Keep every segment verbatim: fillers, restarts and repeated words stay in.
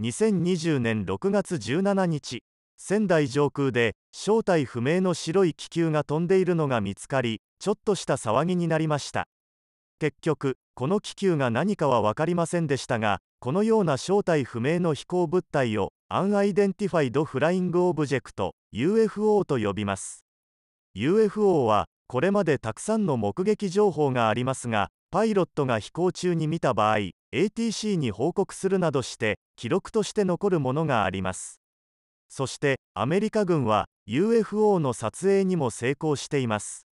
にせんにじゅうねんろくがつじゅうしちにち、仙台上空で正体不明の白い気球が飛んでいるのが見つかり、ちょっとした騒ぎになりました。結局、この気球が何かは分かりませんでしたが、このような正体不明の飛行物体をアンアイデンティファイド・フライング・オブジェクト ユーエフオー と呼びます。ユーエフオー はこれまでたくさんの目撃情報がありますが、パイロットが飛行中に見た場合、エーティーシー に報告するなどして記録として残るものがあります。そしてアメリカ軍は ユーエフオー の撮影にも成功しています。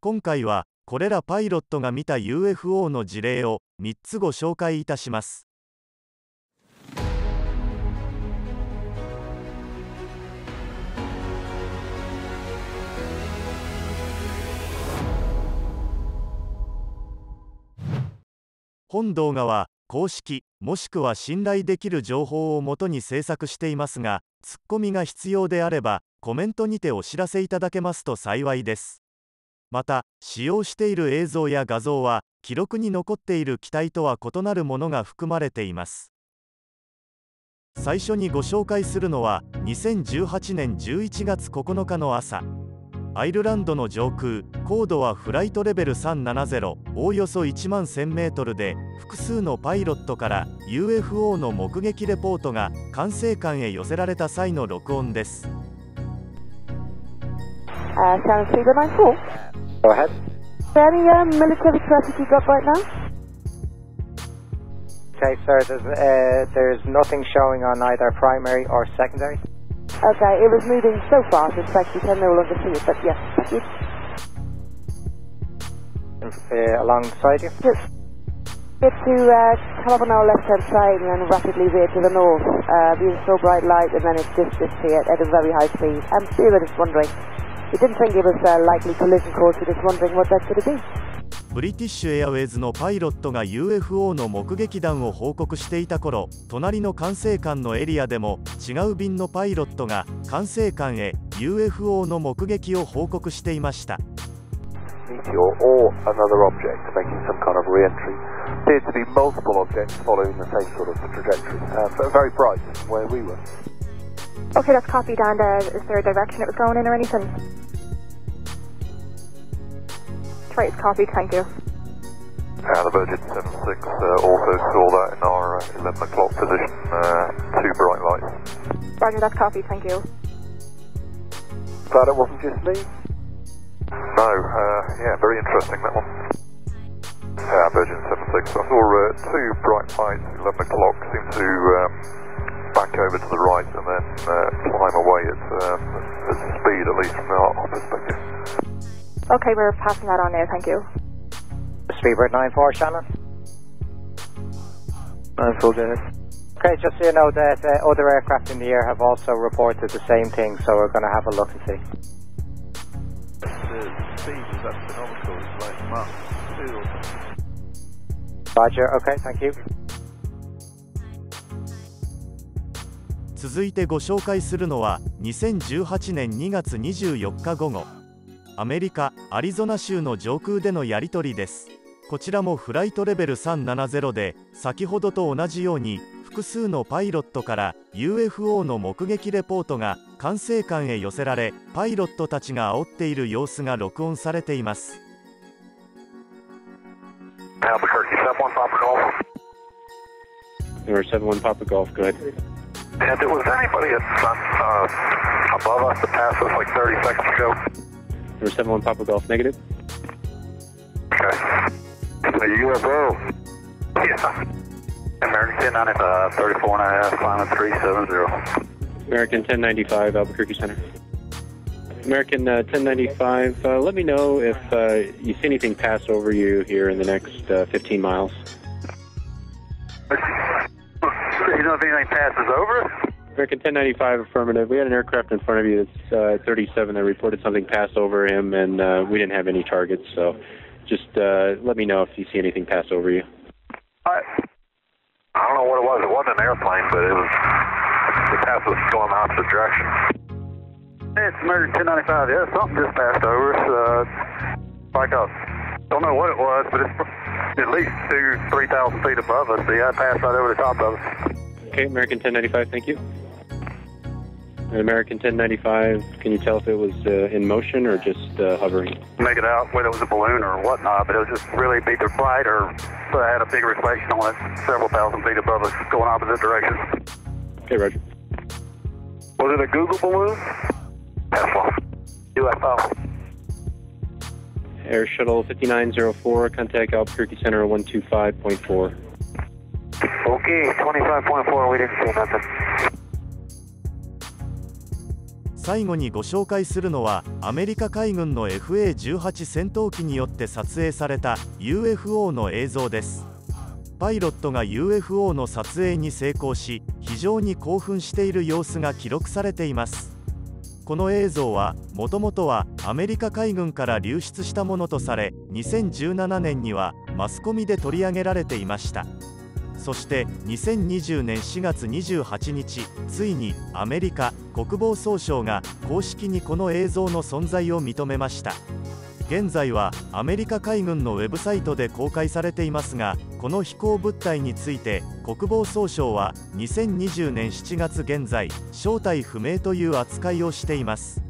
今回はこれらパイロットが見た ユーエフオー の事例をみっつご紹介いたします。本動画は公式もしくは信頼できる情報をもとに制作していますが、ツッコミが必要であればコメントにてお知らせいただけますと幸いです。また、使用している映像や画像は記録に残っている機体とは異なるものが含まれています。最初にご紹介するのはにせんじゅうはちねんじゅういちがつここのかの朝、アイルランドの上空、高度はフライトレベルさんななゼロ、おおよそいちまんせんメートルで、複数のパイロットから ユーエフオー の目撃レポートが管制官へ寄せられた際の録音です。Uh, Shannon, Speedbird ninety-four. Go ahead. Is there any um, military traffic you got right now? Okay, sir, there's, uh, there's nothing showing on either primary or secondary.Okay, it was moving so fast, it's actually ten no longer see it, but yes, thank you. Uh, alongside you? Yes. Get to uh, come up on our left-hand side and then rapidly veer to the north. Uh, being so bright light and then it just disappeared at a very high speed. I'm sure that it's wondering. It didn't think it was a likely collision course, it was wondering what that could have been. British Airways のパイロットが ユーエフオー の目撃談を報告していた頃、隣の管制官のエリアでも違う便のパイロットが管制官へ ユーエフオー の目撃を報告していました。Right, it's copied, thank you. Uh, the Virgin seventy-six uh, also saw that in our uh, eleven o'clock position, uh, two bright lights. Roger, that's copied, thank you. Glad it wasn't just me. No, uh, yeah, very interesting that one. Uh, Virgin seventy-six, I saw uh, two bright lights at eleven o'clock, seemed to um, back over to the right and then uh, climb away at, um, at speed, at least from our, our perspective.Okay, we're passing that on there, thank you. Speedbird ninety-four, Shannon. ninety-four, go ahead. Okay, just so you know that uh, other aircraft in the air have also reported the same thing, so we're going to have a look and see. The speed is astronomical, it's like Mach two. Roger, okay, thank you. 続いてご紹介するのはにせんじゅうはちねんにがつにじゅうよっか午後。アメリカ・アリゾナ州の上空でのやり取りです。こちらもフライトレベルさんななゼロで、先ほどと同じように複数のパイロットから ユーエフオー の目撃レポートが管制官へ寄せられ、パイロットたちが煽っている様子が録音されています。 Albuquerque seven one Papa Golf. Number seven one Papa Golf, good. And there was anybody at sun, uh, above us that passed us like thirty seconds ago.Number seven one Papa Golf, negative. Okay. A U F O. Yeah. American ten ninety-five, thirty-four and a half, final three seven zero. American ten ninety-five, Albuquerque Center. American uh, ten ninety-five, uh, let me know if uh, you see anything pass over you here in the next uh, fifteen miles. You don't think anything passes over?American ten ninety-five, affirmative. We had an aircraft in front of you that's uh, thirty-seven that reported something pass over him, and uh, we didn't have any targets, so just uh, let me know if you see anything pass over you. I, I don't know what it was. It wasn't an airplane, but it was, the pass was going the opposite direction. It's American ten ninety-five. Yeah, something just passed over us. Uh, like I don't know what it was, but it's at least two, three thousand feet above us. So yeah, it passed right over the top of us. Okay, American ten ninety-five, thank you. American ten ninety-five, can you tell if it was uh, in motion or just uh, hovering? Make it out whether it was a balloon or whatnot, but it was just really either bright or had a big reflection on it several thousand feet above us going opposite direction. Okay, Roger. Was it a Google balloon? U F O. Air Shuttle fifty-nine oh four, contact Albuquerque Center one two five point four. Okay, twenty-five point four, we didn't see nothing.最後にご紹介するのはアメリカ海軍の エフエーじゅうはち 戦闘機によって撮影された ユーエフオー の映像です。パイロットが ユーエフオー の撮影に成功し、非常に興奮している様子が記録されています。この映像はもともとはアメリカ海軍から流出したものとされ、にせんじゅうななねんにはマスコミで取り上げられていました。そしてにせんにじゅうねんしがつにじゅうはちにち、ついにアメリカ国防総省が公式にこの映像の存在を認めました。現在はアメリカ海軍のウェブサイトで公開されていますが、この飛行物体について国防総省はにせんにじゅうねんしちがつ現在、正体不明という扱いをしています。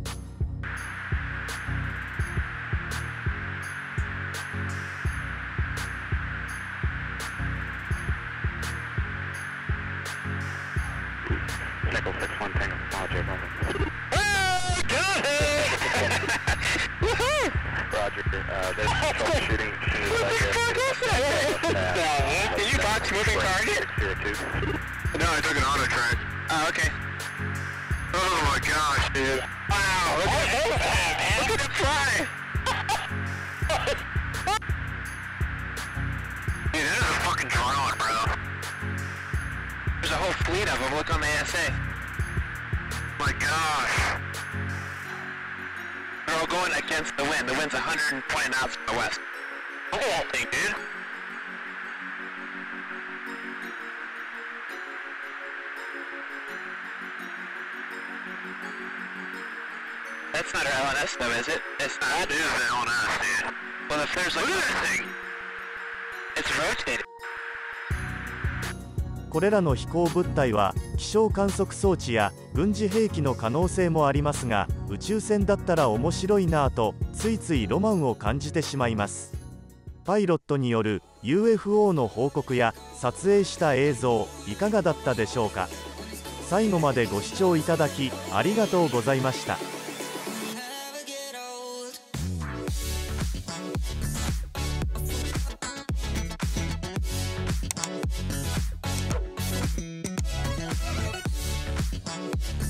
That's not our L N S though, is it? It's not. That is the L N S, dude. Well, if there's like anything, it's rotating. これらの飛行物体は気象観測装置や軍事兵器の可能性もありますが、宇宙船だったら面白いなぁとついついロマンを感じてしまいます。パイロットによる ユーエフオー の報告や撮影した映像、いかがだったでしょうか。最後までご視聴いただきありがとうございました。We'll be right back.